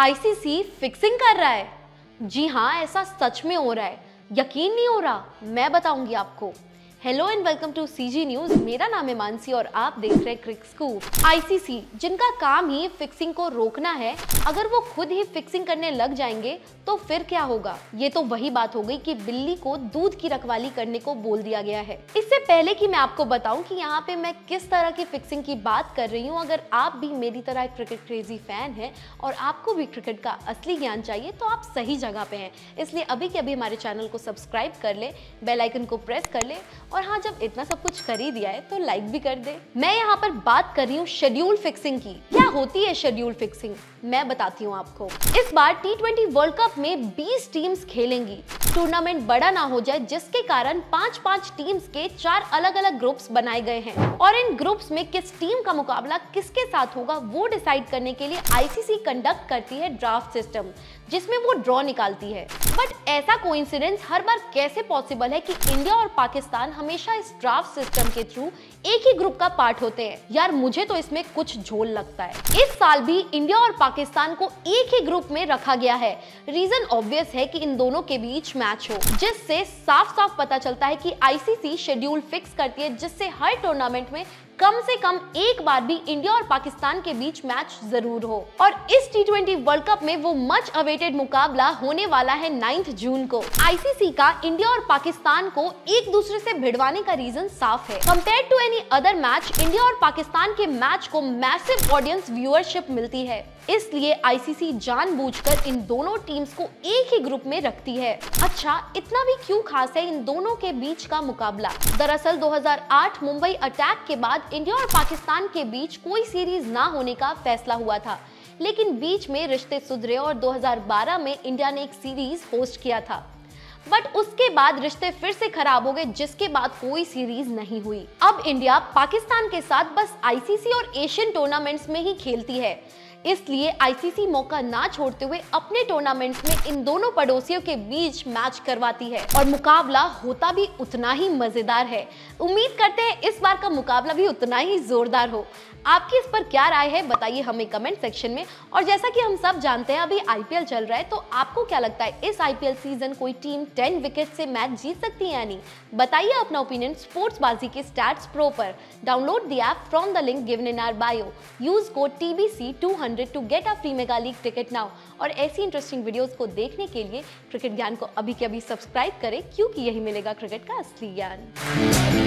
ICC fixing कर रहा है। जी हाँ, ऐसा सच में हो रहा है, यकीन नहीं हो रहा, मैं बताऊंगी आपको। Hello and welcome to CG news, मेरा नाम है मानसी और आप देख रहे हैं क्रिक स्कूप। आईसीसी जिनका काम ही फिक्सिंग को रोकना है, अगर वो खुद ही फिक्सिंग करने लग जाएंगे तो फिर क्या होगा। ये तो वही बात हो गई कि बिल्ली को दूध की रखवाली करने को बोल दिया गया है। इससे पहले कि मैं आपको बताऊं कि यहाँ पे मैं किस तरह की फिक्सिंग की बात कर रही हूँ, अगर आप भी मेरी तरह क्रिकेट क्रेजी फैन है और आपको भी क्रिकेट का असली ज्ञान चाहिए तो आप सही जगह पे है। इसलिए अभी के अभी हमारे चैनल को सब्सक्राइब कर ले, बेल आइकन को प्रेस कर ले, और हाँ, जब इतना सब कुछ कर ही दिया है तो लाइक भी कर दे। मैं यहाँ पर बात कर रही हूँ शेड्यूल फिक्सिंग की। क्या होती है शेड्यूल फिक्सिंग, मैं बताती हूँ आपको। इस बार T20 वर्ल्ड कप में 20 टीम्स खेलेंगी। टूर्नामेंट बड़ा ना हो जाए जिसके कारण 5-5 टीम्स के 4 अलग अलग ग्रुप्स बनाए गए हैं और इन ग्रुप्स में किस टीम का मुकाबला किसके साथ होगा वो डिसाइड करने के लिए आईसीसी कंडक्ट करती है ड्राफ्ट सिस्टम, जिसमें वो ड्रॉ निकालती है। बट ऐसा कोइंसिडेंस हर बार कैसे पॉसिबल है कि इंडिया और पाकिस्तान हमेशा इस ड्राफ्ट सिस्टम के थ्रू एक ही ग्रुप का पार्ट होते हैं। यार मुझे तो इसमें कुछ झोल लगता है। इस साल भी इंडिया और पाकिस्तान को एक ही ग्रुप में रखा गया है। रीजन ऑब्वियस है कि इन दोनों के बीच मैच हो, जिससे साफ साफ पता चलता है कि आईसीसी शेड्यूल फिक्स करती है जिससे हर टूर्नामेंट में कम से कम एक बार भी इंडिया और पाकिस्तान के बीच मैच जरूर हो। और इस T20 वर्ल्ड कप में वो मच अवेटेड मुकाबला होने वाला है 9 जून को। आईसीसी का इंडिया और पाकिस्तान को एक दूसरे से भिड़वाने का रीजन साफ है। Compare to any other match, India और पाकिस्तान के मैच को मैसिव ऑडियंस व्यूअरशिप मिलती है, इसलिए आईसीसी जानबूझकर इन दोनों टीम्स को एक ही ग्रुप में रखती है। अच्छा, इतना भी क्यों खास है इन दोनों के बीच का मुकाबला। दरअसल 2008 मुंबई अटैक के बाद इंडिया और पाकिस्तान के बीच कोई सीरीज ना होने का फैसला हुआ था, लेकिन बीच में रिश्ते सुधरे और 2012 में इंडिया ने एक सीरीज होस्ट किया था। बट उसके बाद रिश्ते फिर से खराब हो गए, जिसके बाद कोई सीरीज नहीं हुई। अब इंडिया पाकिस्तान के साथ बस आईसीसी और एशियन टूर्नामेंट्स में ही खेलती है, इसलिए आईसीसी मौका ना छोड़ते हुए अपने टूर्नामेंट्स में इन दोनों पड़ोसियों के बीच मैच करवाती है और मुकाबला होता भी उतना ही मजेदार है। उम्मीद करते हैं इस बार का मुकाबला भी उतना ही जोरदार हो। आपकी इस पर क्या राय है बताइए हमें कमेंट सेक्शन में। और जैसा कि हम सब जानते हैं अभी IPL चल रहा है, तो आपको क्या लगता है इस IPL सीजन कोई टीम 10 विकेट से मैच जीत सकती है या नहीं? बताइए अपना ओपिनियन स्पोर्ट्स बाजी के स्टैट्स प्रो पर। Download the app from the link given in our bio. Use code TBC200 to get a free mega league ticket now. और ऐसी इंटरेस्टिंग वीडियोस को देखने के लिए क्रिकेट ज्ञान को अभी के अभी सब्सक्राइब करें, क्योंकि यही मिलेगा क्रिकेट का असली ज्ञान।